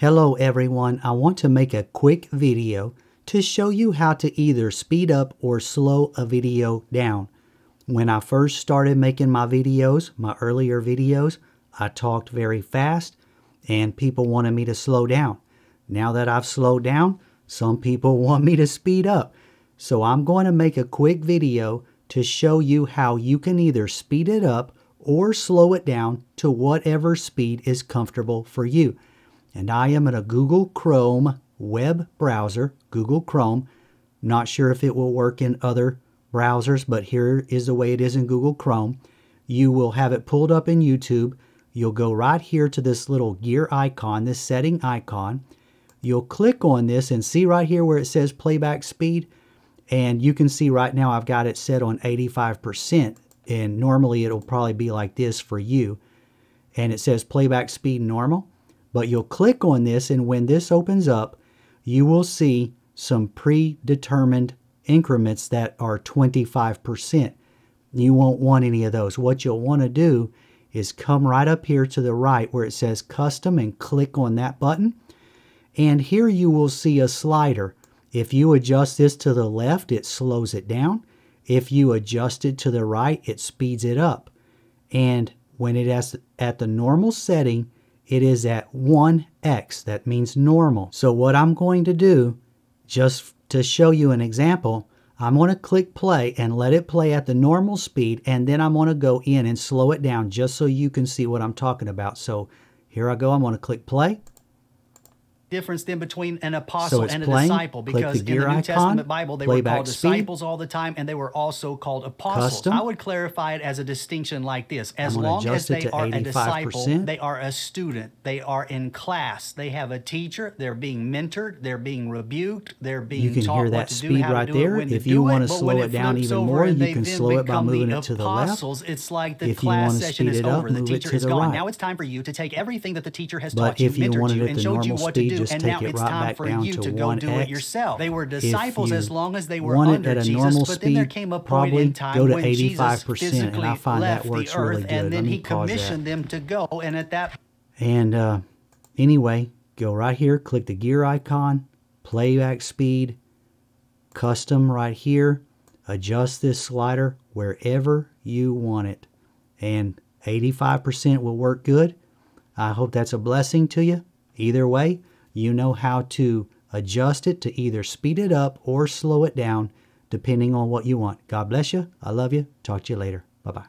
Hello everyone, I want to make a quick video to show you how to either speed up or slow a video down. When I first started making my videos, my earlier videos, I talked very fast and people wanted me to slow down. Now that I've slowed down, some people want me to speed up. So I'm going to make a quick video to show you how you can either speed it up or slow it down to whatever speed is comfortable for you. And I am in a Google Chrome web browser, Google Chrome. Not sure if it will work in other browsers, but here is the way it is in Google Chrome. You will have it pulled up in YouTube. You'll go right here to this little gear icon, this setting icon. You'll click on this and see right here where it says playback speed. And you can see right now I've got it set on 85%. And normally it'll probably be like this for you. And it says playback speed normal. But you'll click on this, and when this opens up, you will see some predetermined increments that are 25%. You won't want any of those. What you'll want to do is come right up here to the right where it says Custom and click on that button. And here you will see a slider. If you adjust this to the left, it slows it down. If you adjust it to the right, it speeds it up. And when it is at the normal setting, it is at 1x, that means normal. So what I'm going to do, just to show you an example, I'm going to click play and let it play at the normal speed, and then I'm going to go in and slow it down just so you can see what I'm talking about. So here I go, I'm going to click play. Difference then between an apostle and a disciple, because in the New Testament Bible they were called disciples all the time, and they were also called apostles. I would clarify it as a distinction like this: as long as they are a disciple, they are a student, they are in class, they have a teacher, they're being mentored, they're being rebuked, they're being taught what to do, how to do it. If you want to slow it down even more, you can slow it by moving it to the left. It's like the class session is over, the teacher is gone. Now it's time for you to take everything that the teacher has taught you, mentored you, and showed you what to do. Just and take now it it's right time back for down you to go do it yourself. They were disciples as long as they were under Jesus, but then there came a point in time when Jesus physically left the earth, and then he commissioned them to go. And at that, and anyway, go right here, click the gear icon, playback speed, custom right here, adjust this slider wherever you want it, and 85% will work good. I hope that's a blessing to you. Either way, you know how to adjust it to either speed it up or slow it down, depending on what you want. God bless you. I love you. Talk to you later. Bye-bye.